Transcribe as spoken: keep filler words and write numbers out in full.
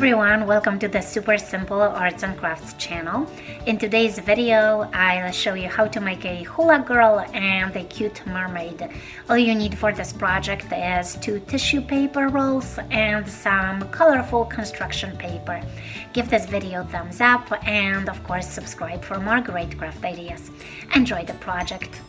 everyone, welcome to the Super Simple Arts and Crafts channel. In today's video, I'll show you how to make a hula girl and a cute mermaid. All you need for this project is two tissue paper rolls and some colorful construction paper. Give this video a thumbs up and of course subscribe for more great craft ideas. Enjoy the project!